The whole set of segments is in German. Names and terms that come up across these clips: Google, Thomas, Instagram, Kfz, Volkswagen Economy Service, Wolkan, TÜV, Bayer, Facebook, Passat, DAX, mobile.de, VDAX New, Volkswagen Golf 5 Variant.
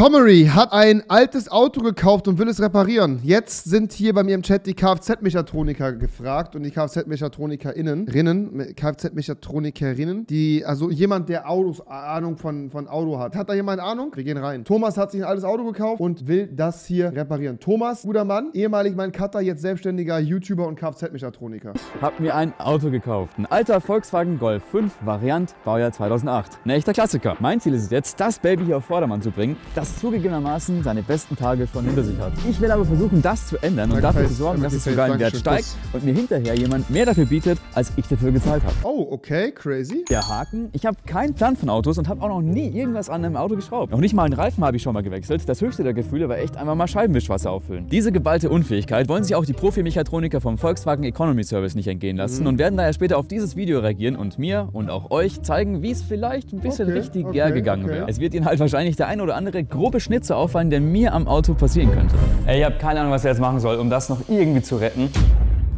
Tomery hat ein altes Auto gekauft und will es reparieren. Jetzt sind hier bei mir im Chat die Kfz-Mechatroniker gefragt und die Kfz-Mechatronikerinnen, also jemand, der Ahnung von Auto hat. Hat da jemand Ahnung? Wir gehen rein. Thomas hat sich ein altes Auto gekauft und will das hier reparieren. Thomas, guter Mann, ehemalig mein Cutter, jetzt selbstständiger YouTuber und Kfz-Mechatroniker. Hab mir ein Auto gekauft. Ein alter Volkswagen Golf 5 Variant, Baujahr 2008. Ein echter Klassiker. Mein Ziel ist es jetzt, das Baby hier auf Vordermann zu bringen, das zugegebenermaßen seine besten Tage schon hinter sich hat. Ich will aber versuchen, das zu ändern und dafür zu sorgen, dass es sogar im Wert steigt und mir hinterher jemand mehr dafür bietet, als ich dafür gezahlt habe. Oh, okay, crazy. Der Haken, ich habe keinen Plan von Autos und habe auch noch nie irgendwas an einem Auto geschraubt. Noch nicht mal einen Reifen habe ich schon mal gewechselt. Das höchste der Gefühle war echt einmal mal Scheibenwischwasser auffüllen. Diese geballte Unfähigkeit wollen sich auch die Profi-Mechatroniker vom Volkswagen Economy Service nicht entgehen lassen und werden daher später auf dieses Video reagieren und mir und auch euch zeigen, wie es vielleicht ein bisschen richtiger gegangen wäre. Es wird ihnen halt wahrscheinlich der ein oder andere grobe Schnitzer auffallen, der mir am Auto passieren könnte. Ey, ich habe keine Ahnung, was er jetzt machen soll, um das noch irgendwie zu retten.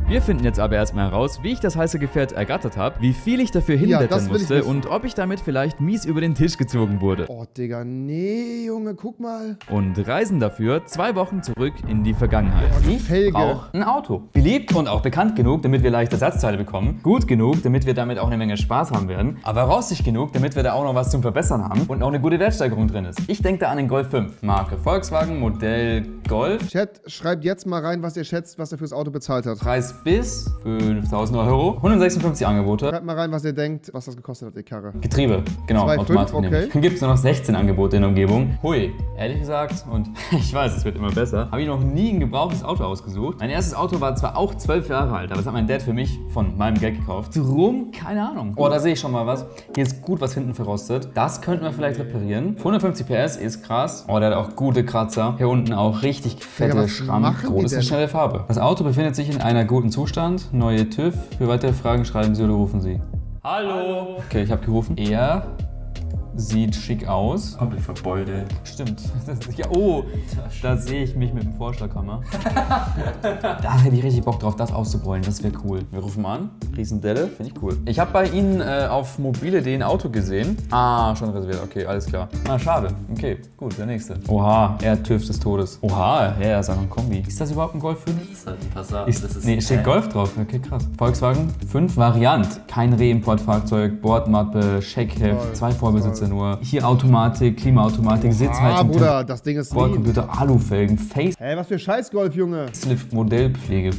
Wir finden jetzt aber erstmal heraus, wie ich das heiße Gefährt ergattert habe, wie viel ich dafür hinblättern musste und ob ich damit vielleicht mies über den Tisch gezogen wurde. Oh, Digga, nee, Junge, guck mal. Und reisen dafür 2 Wochen zurück in die Vergangenheit. Ich brauche ein Auto. Beliebt und auch bekannt genug, damit wir leicht Ersatzteile bekommen. Gut genug, damit wir damit auch eine Menge Spaß haben werden. Aber rauschig genug, damit wir da auch noch was zum Verbessern haben und auch eine gute Wertsteigerung drin ist. Ich denke da an den Golf 5. Marke Volkswagen, Modell Golf. Chat, schreibt jetzt mal rein, was ihr schätzt, was er fürs Auto bezahlt hat. Preis bis 5.000 Euro, 156 Angebote. Schreibt mal rein, was ihr denkt, was das gekostet hat, die Karre. Getriebe, genau, Automatik, okay. Dann gibt es nur noch 16 Angebote in der Umgebung. Hui, ehrlich gesagt, und ich weiß, es wird immer besser, habe ich noch nie ein gebrauchtes Auto ausgesucht. Mein erstes Auto war zwar auch 12 Jahre alt, aber das hat mein Dad für mich von meinem Geld gekauft. Drum, keine Ahnung. Oh, da sehe ich schon mal was. Hier ist gut was hinten verrostet. Das könnten wir vielleicht reparieren. 150 PS ist krass. Oh, der hat auch gute Kratzer. Hier unten auch richtig fette Schrammen. Rot ist eine schnelle Farbe. Das Auto befindet sich in einer guten Zustand, neue TÜV. Für weitere Fragen schreiben Sie oder rufen Sie. Hallo! Okay, ich habe gerufen. Er sieht schick aus. Komplett verbeutelt. Stimmt. Ja, oh, da sehe ich mich mit dem Vorschlaghammer. Da hätte ich richtig Bock drauf, das auszubeulen. Das wäre cool. Wir rufen an. Riesendelle, finde ich cool. Ich habe bei Ihnen auf mobile.de ein Auto gesehen. Ah, schon reserviert. Okay, alles klar. Ah, schade. Okay, gut, der nächste. Oha, er TÜV des Todes. Oha, ja, ist einfach ein Kombi. Ist das überhaupt ein Golf 5? Das ist halt ein Passat. Nee, steht Golf drauf. Okay, krass. Volkswagen 5 Variant. Kein Reimportfahrzeug, Bordmappe, Scheckheft, 2 Vorbesitzer. Nur. Hier Automatik, Klimaautomatik, Sitzheizung, Bruder, das Ding ist Bordcomputer, Alufelgen, Face. Hey, was für Scheiß Golf, Junge. Slift Modellpflege.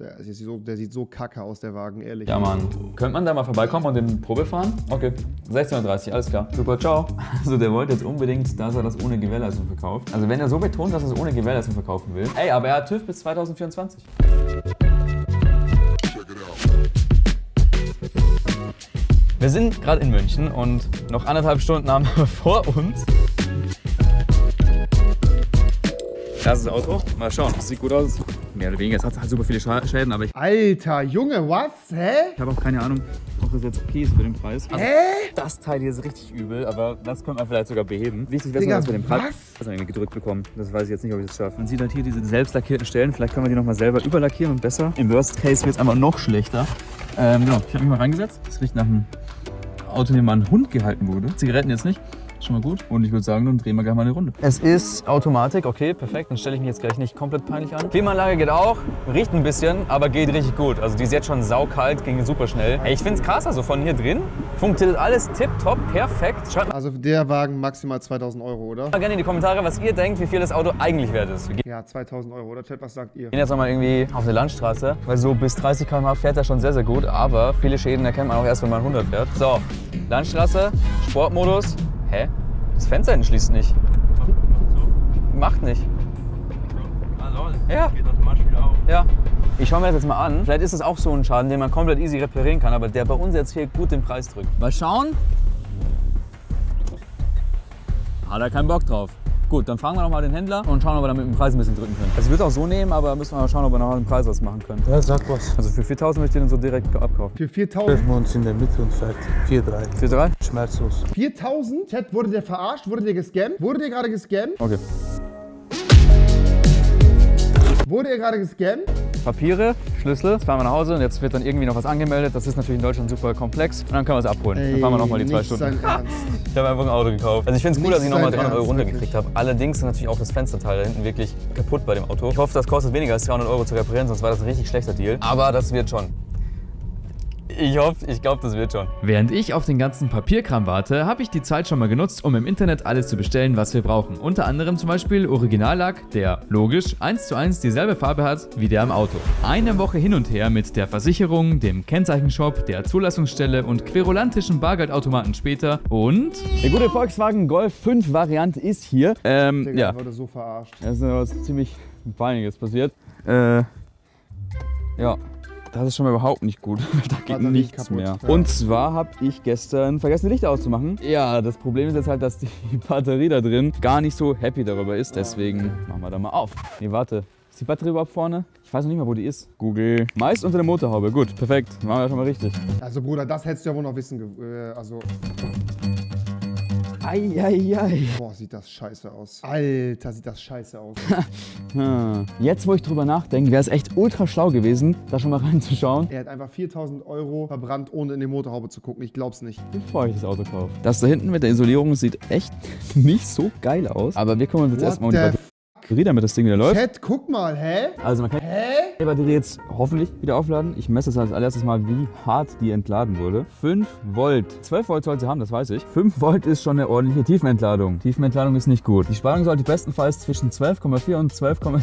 Der sieht so kacke aus, der Wagen, ehrlich. Ja, Mann. Könnte man da mal vorbeikommen und den Probe fahren? Okay, 16.30 Uhr, alles klar. Super, ciao. Also der wollte jetzt unbedingt, dass er das ohne Gewährleistung verkauft. Also wenn er so betont, dass er es ohne Gewährleistung verkaufen will. Ey, aber er hat TÜV bis 2024. Wir sind gerade in München und noch 1,5 Stunden haben wir vor uns. Das ist das Auto. Mal schauen, das sieht gut aus. Mehr oder weniger, es hat super viele Schäden, aber ich... Alter, Junge, was? Hä? Ich habe auch keine Ahnung, ob das jetzt okay ist für den Preis. Also, das Teil hier ist richtig übel, aber das könnte man vielleicht sogar beheben. Wichtig wäre, dass wir den Preis... Was? Also gedrückt bekommen. Das weiß ich jetzt nicht, ob ich das schaffe. Man sieht halt hier diese selbst lackierten Stellen. Vielleicht können wir die nochmal selber überlackieren und besser. Im Worst Case wird es einfach noch schlechter. Genau, ich habe mich mal reingesetzt. Es riecht nach einem Auto, in dem mal ein Hund gehalten wurde. Zigaretten jetzt nicht. Schon mal gut. Und ich würde sagen, dann drehen wir gleich mal eine Runde. Es ist Automatik. Okay, perfekt. Dann stelle ich mich jetzt gleich nicht komplett peinlich an. Klimaanlage geht auch. Riecht ein bisschen, aber geht richtig gut. Also die ist jetzt schon saukalt, ging super schnell. Ey, ich finde es krass, also von hier drin funktioniert alles tipptopp, perfekt. Schreibt also der Wagen maximal 2.000 Euro, oder? Mal gerne in die Kommentare, was ihr denkt, wie viel das Auto eigentlich wert ist. Ja, 2.000 Euro, oder Chat, was sagt ihr? Wir gehen jetzt nochmal irgendwie auf eine Landstraße, weil so bis 30 km/h fährt er schon sehr, sehr gut. Aber viele Schäden erkennt man auch erst, wenn man 100 fährt. So, Landstraße, Sportmodus. Hä? Das Fenster hinten schließt nicht. Doch, so. Macht nicht. So. Ah, lol. Ja. Geht automatisch wieder auf. Ja. Ich schaue mir das jetzt mal an. Vielleicht ist das auch so ein Schaden, den man komplett easy reparieren kann, aber der bei uns jetzt hier gut den Preis drückt. Mal schauen. Hat er keinen Bock drauf. Gut, dann fragen wir nochmal den Händler und schauen, ob wir damit den Preis ein bisschen drücken können. Also ich würde es auch so nehmen, aber müssen wir mal schauen, ob wir noch einen Preis was machen können. Ja, sag was. Also für 4.000 möchte ich den so direkt abkaufen. Für 4.000? Treffen wir uns in der Mitte und sagt 4.300. 4.300? Schmerzlos. 4.000? Chat, wurde der verarscht? Wurde der gescammt? Wurde der gerade gescammt? Okay. Wurde er gerade gescammt? Papiere, Schlüssel, jetzt fahren wir nach Hause und jetzt wird dann irgendwie noch was angemeldet. Das ist natürlich in Deutschland super komplex und dann können wir es abholen. Ey, dann fahren wir nochmal die 2 Stunden. Ich habe einfach ein Auto gekauft. Also ich finde es cool, dass ich nochmal 300 € runtergekriegt habe. Allerdings ist natürlich auch das Fensterteil da hinten wirklich kaputt bei dem Auto. Ich hoffe, das kostet weniger als 300 € zu reparieren, sonst war das ein richtig schlechter Deal. Aber das wird schon. Ich hoffe, ich glaube, das wird schon. Während ich auf den ganzen Papierkram warte, habe ich die Zeit schon mal genutzt, um im Internet alles zu bestellen, was wir brauchen. Unter anderem zum Beispiel Originallack, der logisch 1:1 dieselbe Farbe hat wie der im Auto. Eine Woche hin und her mit der Versicherung, dem Kennzeichenshop, der Zulassungsstelle und querulantischen Bargeldautomaten später und... Der gute Volkswagen Golf 5 Variant ist hier. Ja. Ich wurde so verarscht. Das ist was ziemlich Peinliches passiert. Ja. Das ist schon mal überhaupt nicht gut, da geht nichts mehr. Ja. Und zwar habe ich gestern vergessen, die Lichter auszumachen. Ja, das Problem ist jetzt halt, dass die Batterie da drin gar nicht so happy darüber ist. Deswegen machen wir da mal auf. Nee, warte. Ist die Batterie überhaupt vorne? Ich weiß noch nicht mal, wo die ist. Google. Meist unter der Motorhaube. Gut, perfekt. Machen wir das schon mal richtig. Also Bruder, das hättest du ja wohl noch wissen. Eieiei. Boah, sieht das scheiße aus. Alter, sieht das scheiße aus. Jetzt, wo ich drüber nachdenke, wäre es echt ultra schlau gewesen, da schon mal reinzuschauen. Er hat einfach 4.000 € verbrannt, ohne in die Motorhaube zu gucken. Ich glaub's nicht. Bevor ich das Auto kaufe. Das da hinten mit der Isolierung sieht echt nicht so geil aus. Aber wir kümmern uns jetzt erstmal um die Batterie, damit das Ding wieder läuft. Chat, guck mal, hä? Also man kann die Batterie jetzt hoffentlich wieder aufladen. Ich messe das als allererstes mal, wie hart die entladen wurde. 5 Volt. 12 Volt soll sie haben, das weiß ich. 5 Volt ist schon eine ordentliche Tiefenentladung. Tiefenentladung ist nicht gut. Die Spannung sollte bestenfalls zwischen 12,4 und 12,7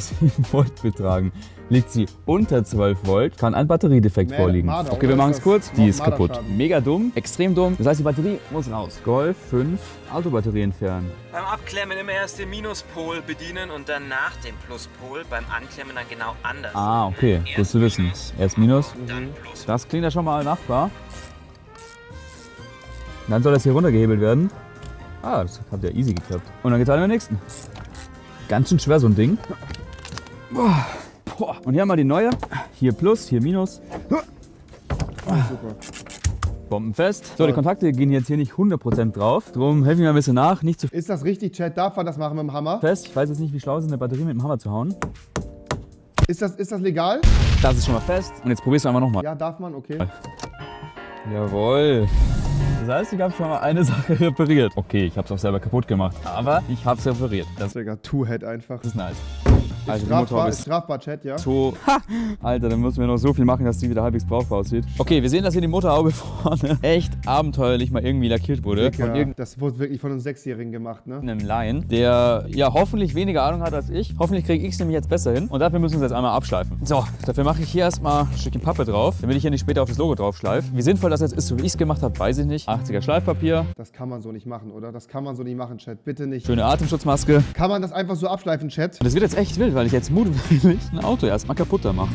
Volt betragen. Liegt sie unter 12 Volt, kann ein Batteriedefekt vorliegen. Okay, wir machen es kurz. Die ist kaputt. Mega dumm, extrem dumm. Das heißt, die Batterie muss raus. Golf 5 Autobatterie entfernen. Beim Abklemmen immer erst den Minuspol bedienen und dann nach dem Pluspol beim Anklemmen dann genau anders. Ah, okay, gut zu wissen. Erst Minus, dann Plus. Das klingt ja schon mal machbar. Dann soll das hier runtergehebelt werden. Ah, das hat ja easy geklappt. Und dann geht's an den nächsten. Ganz schön schwer so ein Ding. Boah. Und hier haben wir die neue. Hier Plus, hier Minus. Super. Bombenfest. So, die Kontakte gehen jetzt hier nicht 100% drauf. Drum helfen wir mal ein bisschen nach. Nicht zu ist das richtig, Chat? Darf man das machen mit dem Hammer? Fest. Ich weiß jetzt nicht, wie schlau es ist, eine Batterie mit dem Hammer zu hauen. Ist das legal? Das ist schon mal fest. Und jetzt probierst du einfach nochmal. Ja, darf man, okay. Jawohl. Das heißt, ich habe schon mal eine Sache repariert. Okay, ich habe es auch selber kaputt gemacht. Aber ich habe es repariert. Das ist ja Two-Head einfach. Das ist nice. Also strafbar, Chat, ja. So. Ha! Alter, dann müssen wir noch so viel machen, dass die wieder halbwegs brauchbar aussieht. Okay, wir sehen, dass hier die Motorhaube vorne echt abenteuerlich mal irgendwie lackiert wurde. Von das wurde wirklich von einem 6-Jährigen gemacht, ne? Einem Laien, der ja hoffentlich weniger Ahnung hat als ich. Hoffentlich kriege ich es nämlich jetzt besser hin. Und dafür müssen wir es jetzt einmal abschleifen. So, dafür mache ich hier erstmal ein Stückchen Pappe drauf, damit ich hier nicht später auf das Logo drauf schleife. Wie sinnvoll das jetzt ist, so wie ich es gemacht habe, weiß ich nicht. 80er Schleifpapier. Das kann man so nicht machen, oder? Das kann man so nicht machen, Chat. Bitte nicht. Schöne Atemschutzmaske. Kann man das einfach so abschleifen, Chat? Das wird jetzt echt wild, weil ich jetzt mutwillig ein Auto erstmal kaputter mache.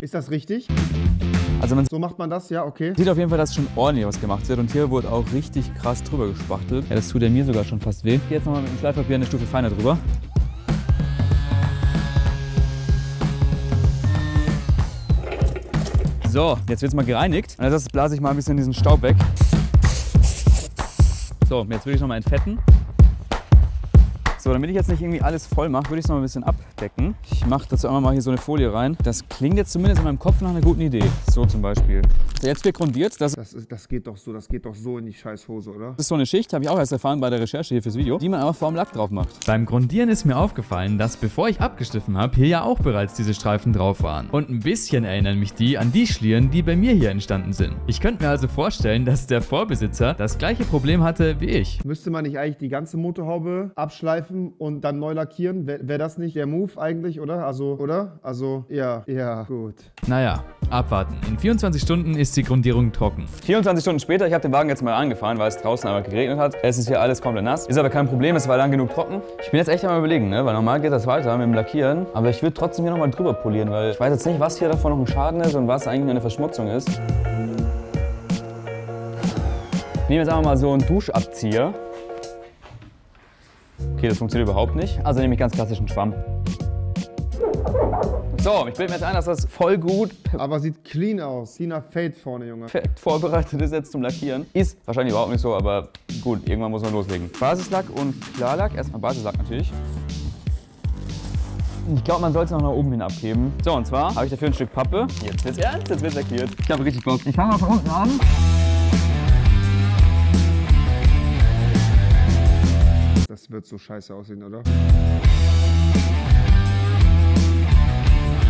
Ist das richtig? Also man so macht man das, ja, okay. Sieht auf jeden Fall, dass schon ordentlich was gemacht wird. Und hier wurde auch richtig krass drüber gespachtelt. Ja, das tut ja mir sogar schon fast weh. Jetzt nochmal mit dem Schleifpapier eine Stufe feiner drüber. So, jetzt wird es mal gereinigt. Und als erstes blase ich mal ein bisschen diesen Staub weg. So, jetzt würde ich nochmal entfetten. So, damit ich jetzt nicht irgendwie alles voll mache, würde ich es nochmal ein bisschen abdecken. Ich mache dazu einfach mal hier so eine Folie rein. Das klingt jetzt zumindest in meinem Kopf nach einer guten Idee. So zum Beispiel. So, jetzt wird grundiert. Das geht doch so in die Scheißhose, oder? Das ist so eine Schicht, habe ich auch erst erfahren bei der Recherche hier fürs Video, die man einfach vor dem Lack drauf macht. Beim Grundieren ist mir aufgefallen, dass bevor ich abgeschliffen habe, hier ja auch bereits diese Streifen drauf waren. Und ein bisschen erinnern mich die an die Schlieren, die bei mir hier entstanden sind. Ich könnte mir also vorstellen, dass der Vorbesitzer das gleiche Problem hatte wie ich. Müsste man nicht eigentlich die ganze Motorhaube abschleifen und dann neu lackieren? Wäre das nicht der Move eigentlich, oder? Also, ja, gut. Naja, abwarten. In 24 Stunden ist die Grundierung trocken. 24 Stunden später, ich habe den Wagen jetzt mal angefahren, weil es draußen aber geregnet hat. Es ist hier alles komplett nass. Ist aber kein Problem, es war lang genug trocken. Ich bin jetzt echt einmal überlegen, ne? Weil normal geht das weiter mit dem Lackieren. Aber ich würde trotzdem hier nochmal drüber polieren, weil ich weiß jetzt nicht, was hier davon noch ein Schaden ist und was eigentlich nur eine Verschmutzung ist. Ich nehme jetzt einfach mal so einen Duschabzieher. Okay, das funktioniert überhaupt nicht. Also nehme ich ganz klassischen Schwamm. So, ich bilde mir jetzt ein, dass das voll gut... Aber sieht clean aus. Clean Fade vorne, Junge. Perfekt vorbereitet ist jetzt zum Lackieren. Ist wahrscheinlich überhaupt nicht so, aber gut, irgendwann muss man loslegen. Basislack und Klarlack. Erstmal Basislack natürlich. Ich glaube, man soll es noch nach oben hin abheben. So, und zwar habe ich dafür ein Stück Pappe. Jetzt wird's ernst, jetzt wird's lackiert. Ich habe richtig Bock. Ich fange mal von unten an. Das wird so scheiße aussehen, oder?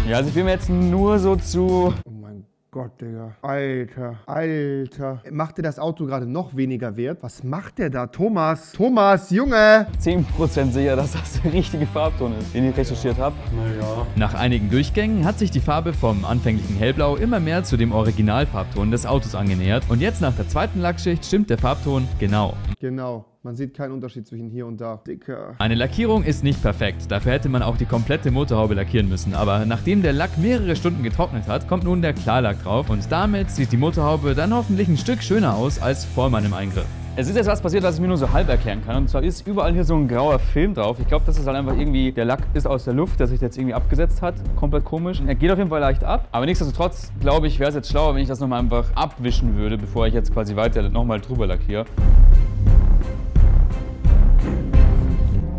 Ja, also ich will mir jetzt nur so zu... Oh mein Gott, Digga. Alter, Alter. Macht dir das Auto gerade noch weniger wert? Was macht der da? Thomas! Thomas, Junge! 10% sicher, dass das der richtige Farbton ist, den ich recherchiert habe. Naja. Nach einigen Durchgängen hat sich die Farbe vom anfänglichen Hellblau immer mehr zu dem Originalfarbton des Autos angenähert. Und jetzt nach der zweiten Lackschicht stimmt der Farbton genau. Genau. Man sieht keinen Unterschied zwischen hier und da. Dicker. Eine Lackierung ist nicht perfekt. Dafür hätte man auch die komplette Motorhaube lackieren müssen. Aber nachdem der Lack mehrere Stunden getrocknet hat, kommt nun der Klarlack drauf. Und damit sieht die Motorhaube dann hoffentlich ein Stück schöner aus als vor meinem Eingriff. Es ist jetzt was passiert, was ich mir nur so halb erklären kann. Und zwar ist überall hier so ein grauer Film drauf. Ich glaube, das ist halt einfach irgendwie, der Lack ist aus der Luft, der sich jetzt irgendwie abgesetzt hat. Komplett komisch. Er geht auf jeden Fall leicht ab. Aber nichtsdestotrotz, glaube ich, wäre es jetzt schlauer, wenn ich das nochmal einfach abwischen würde, bevor ich jetzt quasi weiter nochmal drüber lackiere.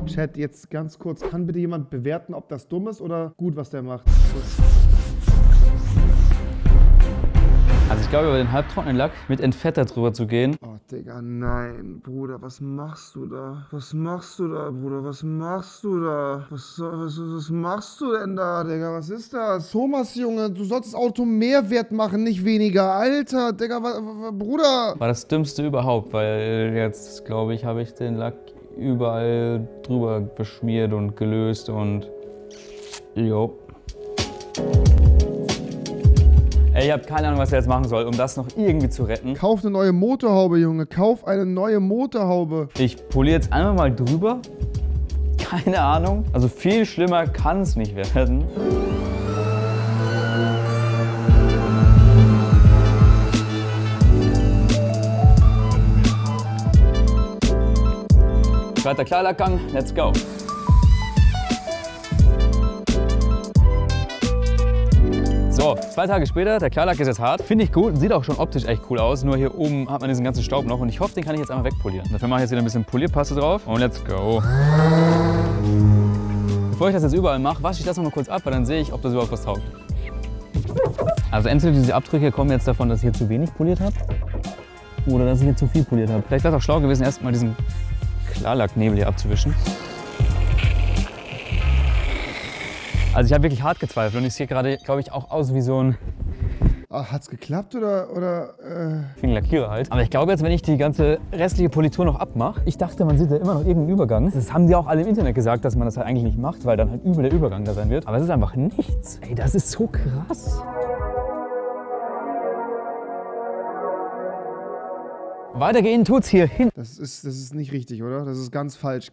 Chat, jetzt ganz kurz, kann bitte jemand bewerten, ob das dumm ist oder gut, was der macht? Also ich glaube, über den halbtrockenen Lack mit Entfetter drüber zu gehen. Oh Digga, nein, Bruder, was machst du da? Was machst du da, Bruder? Was machst du da? Was machst du denn da, Digga? Was ist das? Thomas, Junge, du sollst das Auto mehr wert machen, nicht weniger. Alter, Digga, Bruder! War das Dümmste überhaupt, weil jetzt, glaube ich, habe ich den Lack überall drüber beschmiert und gelöst und jo. Ey, ich habe keine Ahnung, was er jetzt machen soll, um das noch irgendwie zu retten. Kauf eine neue Motorhaube, Junge. Kauf eine neue Motorhaube. Ich poliere jetzt einmal mal drüber. Keine Ahnung. Also viel schlimmer kann es nicht werden. Zweiter Klarlackgang, let's go! So, 2 Tage später, der Klarlack ist jetzt hart. Finde ich gut, sieht auch schon optisch echt cool aus. Nur hier oben hat man diesen ganzen Staub noch und ich hoffe, den kann ich jetzt einmal wegpolieren. Dafür mache ich jetzt wieder ein bisschen Polierpaste drauf und let's go! Bevor ich das jetzt überall mache, wasche ich das nochmal kurz ab, weil dann sehe ich, ob das überhaupt was taugt. Also entweder diese Abdrücke kommen jetzt davon, dass ich hier zu wenig poliert habe oder dass ich hier zu viel poliert habe. Vielleicht wäre es auch schlau gewesen, erstmal diesen Klarlacknebel hier abzuwischen. Also ich habe wirklich hart gezweifelt und ich sehe gerade, glaube ich, auch aus wie so ein... Ach, hat's geklappt oder wegen Lackierer halt. Aber ich glaube jetzt, wenn ich die ganze restliche Politur noch abmache, ich dachte, man sieht da immer noch irgendeinen Übergang. Das haben die auch alle im Internet gesagt, dass man das halt eigentlich nicht macht, weil dann halt übel der Übergang da sein wird. Aber es ist einfach nichts. Ey, das ist so krass. Weitergehen tut's hier hin. Das ist nicht richtig, oder? Das ist ganz falsch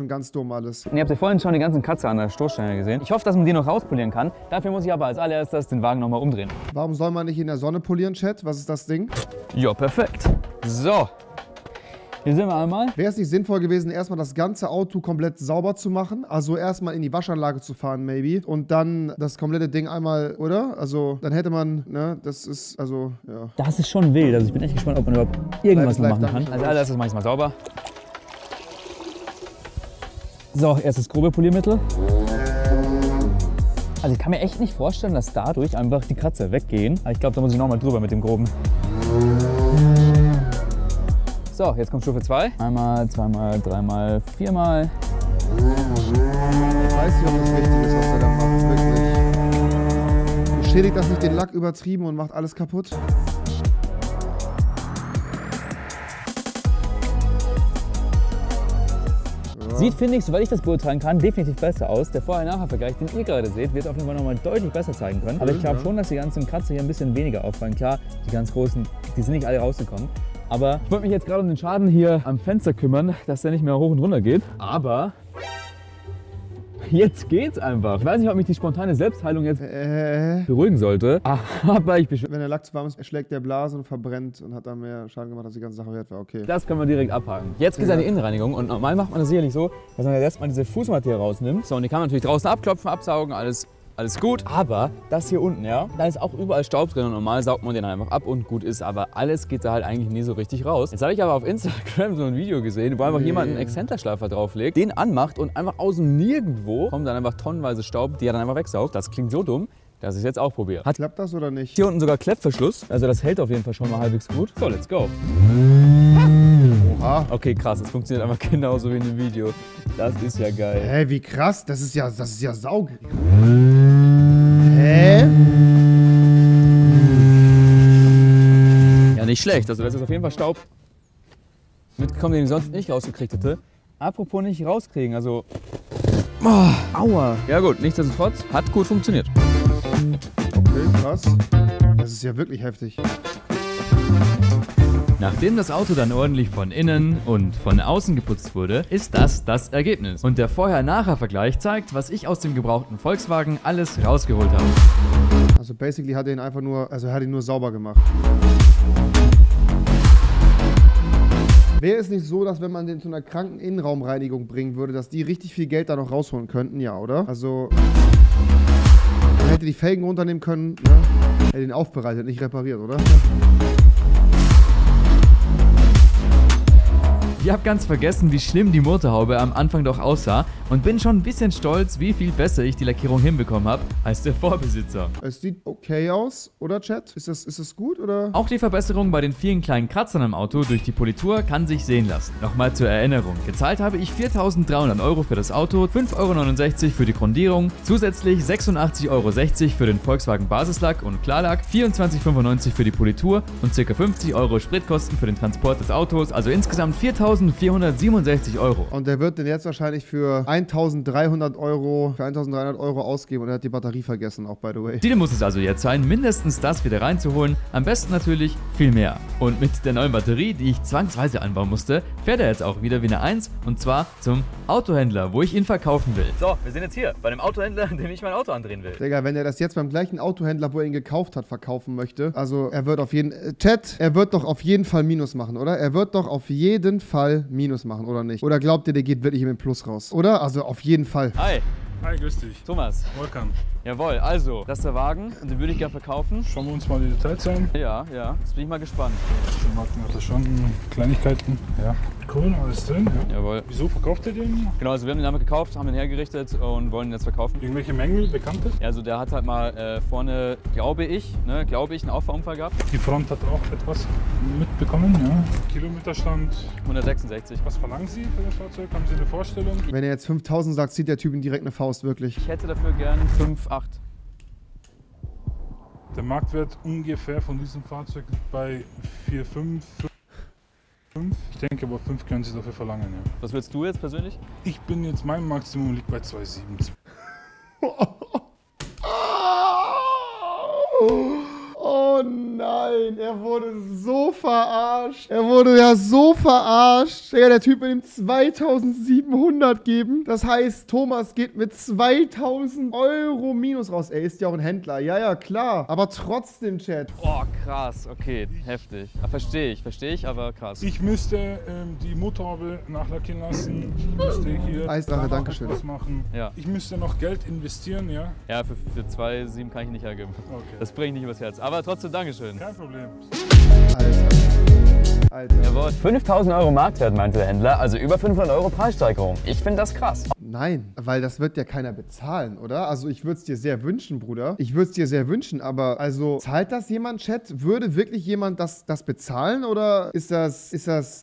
und ganz dumm alles. Und ihr habt ja vorhin schon die ganzen Kratzer an der Stoßstange gesehen. Ich hoffe, dass man die noch rauspolieren kann. Dafür muss ich aber als allererstes den Wagen nochmal umdrehen. Warum soll man nicht in der Sonne polieren, Chat? Was ist das Ding? Ja, perfekt. So. Hier sind wir einmal. Wäre es nicht sinnvoll gewesen, erstmal das ganze Auto komplett sauber zu machen? Also erstmal in die Waschanlage zu fahren, maybe. Und dann das komplette Ding einmal, oder? Also dann hätte man, ne, das ist, also, ja. Das ist schon wild. Also ich bin echt gespannt, ob man überhaupt irgendwas noch machen kann. Also allererstes mache ich es mal sauber. So, erstes grobe Poliermittel. Also ich kann mir echt nicht vorstellen, dass dadurch einfach die Kratzer weggehen. Aber ich glaube, da muss ich nochmal drüber mit dem groben. So, jetzt kommt Stufe 2. Einmal, zweimal, dreimal, viermal. Ich weiß nicht, ob das richtig ist, was der da macht. Wirklich. Beschädigt das nicht den Lack übertrieben und macht alles kaputt? Sieht, finde ich, soweit ich das beurteilen kann, definitiv besser aus. Der Vorher-Nachher-Vergleich, den ihr gerade seht, wird auf jeden Fall nochmal deutlich besser zeigen können. Aber ich glaube schon, dass die ganzen Kratzer hier ein bisschen weniger auffallen. Klar, die ganz großen, die sind nicht alle rausgekommen. Aber ich wollte mich jetzt gerade um den Schaden hier am Fenster kümmern, dass der nicht mehr hoch und runter geht. Aber jetzt geht's einfach. Ich weiß nicht, ob mich die spontane Selbstheilung jetzt beruhigen sollte. Aber ich beschwöre. Wenn der Lack zu warm ist, schlägt der Blasen und verbrennt und hat dann mehr Schaden gemacht, als die ganze Sache wert war. Okay. Das kann man direkt abhaken. Jetzt geht's an die Innenreinigung und normal macht man das sicherlich so, dass man erstmal diese Fußmatte hier rausnimmt. So, und die kann man natürlich draußen abklopfen, absaugen, alles alles gut. Aber das hier unten, ja, da ist auch überall Staub drin und normal saugt man den einfach ab und gut ist, aber alles geht da halt eigentlich nie so richtig raus. Jetzt habe ich aber auf Instagram so ein Video gesehen, wo einfach jemand einen Exzenterschleifer drauflegt, den anmacht und einfach aus dem Nirgendwo kommt dann einfach tonnenweise Staub, die er dann einfach wegsaugt. Das klingt so dumm, dass ich es jetzt auch probiere. Klappt das oder nicht? Hier unten sogar Klettverschluss, also das hält auf jeden Fall schon mal halbwegs gut. So, let's go. Oha. Okay, krass, das funktioniert einfach genauso wie in dem Video. Das ist ja geil. Hä, wie krass, das ist ja Saug. Hä? Ja, nicht schlecht, also das ist auf jeden Fall Staub mitgekommen, den ich sonst nicht rausgekriegt hätte. Apropos nicht rauskriegen, also... Oh, aua. Ja gut, nichtsdestotrotz, hat gut funktioniert. Okay, krass. Das ist ja wirklich heftig. Nachdem das Auto dann ordentlich von innen und von außen geputzt wurde, ist das das Ergebnis. Und der Vorher-Nachher-Vergleich zeigt, was ich aus dem gebrauchten Volkswagen alles rausgeholt habe. Also basically hat er ihn einfach nur, sauber gemacht. Wäre es nicht so, dass wenn man den zu einer kranken Innenraumreinigung bringen würde, dass die richtig viel Geld da noch rausholen könnten? Ja, oder? Also, man hätte die Felgen runternehmen können, ne? Hätte ihn aufbereitet, nicht repariert, oder? Ich habe ganz vergessen, wie schlimm die Motorhaube am Anfang doch aussah und bin schon ein bisschen stolz, wie viel besser ich die Lackierung hinbekommen habe als der Vorbesitzer. Es sieht okay aus, oder Chat? Ist das gut, oder? Auch die Verbesserung bei den vielen kleinen Kratzern am Auto durch die Politur kann sich sehen lassen. Nochmal zur Erinnerung, gezahlt habe ich 4.300 € für das Auto, 5,69 € für die Grundierung, zusätzlich 86,60 € für den Volkswagen Basislack und Klarlack, 24,95 € für die Politur und ca. 50 € Spritkosten für den Transport des Autos, also insgesamt 4.467 €. Und der wird den jetzt wahrscheinlich für 1.300 € ausgeben und er hat die Batterie vergessen, auch by the way. Ziel muss es also jetzt sein, mindestens das wieder reinzuholen, am besten natürlich viel mehr. Und mit der neuen Batterie, die ich zwangsweise anbauen musste, fährt er jetzt auch wieder wie eine 1 und zwar zum Autohändler, wo ich ihn verkaufen will. So, wir sind jetzt hier, bei dem Autohändler, dem ich mein Auto andrehen will. Digga, wenn er das jetzt beim gleichen Autohändler, wo er ihn gekauft hat, verkaufen möchte, also er wird auf jeden... Chat, er wird doch auf jeden Fall Minus machen, oder? Er wird doch auf jeden Fall Minus machen, oder nicht? Oder glaubt ihr, der geht wirklich im Plus raus? Oder? Also auf jeden Fall. Hi. Hi, grüß dich. Thomas. Wolkan. Jawohl, also, das ist der Wagen und den würde ich gerne verkaufen. Schauen wir uns mal die Details an. Ja, ja. Jetzt bin ich mal gespannt. Den Marken hat er schon. Kleinigkeiten. Ja. Cool, alles drin. Ja. Jawohl. Wieso verkauft ihr den? Genau, also wir haben den einmal gekauft, haben ihn hergerichtet und wollen ihn jetzt verkaufen. Irgendwelche Mängel, Bekannte? Ja, also der hat halt mal vorne, glaube ich, einen Auffahrunfall gehabt. Die Front hat auch etwas mitbekommen, ja. Kilometerstand? 166. Was verlangen Sie für das Fahrzeug? Haben Sie eine Vorstellung? Wenn er jetzt 5.000 sagt, zieht der Typ ihm direkt eine Faust, wirklich. Ich hätte dafür gern 5.8. Der Marktwert ungefähr von diesem Fahrzeug liegt bei 4,5. Ich denke, aber 5 können Sie dafür verlangen, ja. Was willst du jetzt persönlich? Ich bin jetzt, mein Maximum liegt bei 2,7. Oh nein, er wurde so verarscht. Er wurde ja so verarscht. Digga, der Typ will ihm 2.700 geben. Das heißt, Thomas geht mit 2.000 € minus raus. Er ist ja auch ein Händler. Ja, ja, klar. Aber trotzdem, Chat. Oh, krass. Okay, heftig. Verstehe ich, aber krass. Ich müsste die Motorhaube nachlackieren lassen. Ich müsste hier Eisdrache, Dankeschön. Was machen. Ja. Ich müsste noch Geld investieren, ja? Ja, für 2,7 kann ich nicht hergeben. Okay. Das bringe ich nicht übers Herz. Aber trotzdem Dankeschön. Kein Problem. Alter. Jawohl. 5.000 € Marktwert, meinte der Händler, also über 500 € Preissteigerung. Ich finde das krass. Nein, weil das wird ja keiner bezahlen, oder? Also ich würde es dir sehr wünschen, Bruder. Ich würde es dir sehr wünschen, aber also zahlt das jemand, Chat? Würde wirklich jemand das bezahlen oder ist das,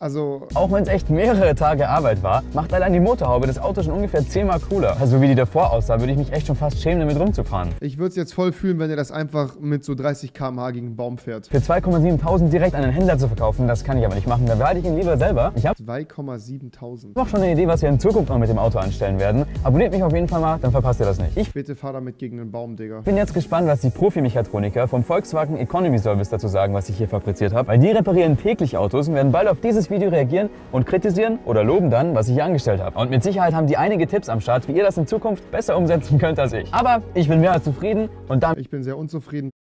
also... Auch wenn es echt mehrere Tage Arbeit war, macht allein die Motorhaube das Auto schon ungefähr 10-mal cooler. Also wie die davor aussah, würde ich mich echt schon fast schämen, damit rumzufahren. Ich würde es jetzt voll fühlen, wenn ihr das einfach mit so 30 km/h gegen einen Baum fährt. Für 2.700 € direkt an einen Händler zu verkaufen, das kann ich aber nicht machen. Da behalte ich ihn lieber selber. Ich habe 2.700. Noch schon eine Idee, was wir in Zukunft noch mit dem Auto anstellen werden. Abonniert mich auf jeden Fall mal, dann verpasst ihr das nicht. Ich bitte fahr damit gegen den Baum, Digga. Bin jetzt gespannt, was die Profi-Mechatroniker vom Volkswagen Economy Service dazu sagen, was ich hier fabriziert habe. Weil die reparieren täglich Autos und werden bald auf dieses Video reagieren und kritisieren oder loben dann, was ich hier angestellt habe. Und mit Sicherheit haben die einige Tipps am Start, wie ihr das in Zukunft besser umsetzen könnt als ich. Aber ich bin mehr als zufrieden und damit... Ich bin sehr unzufrieden.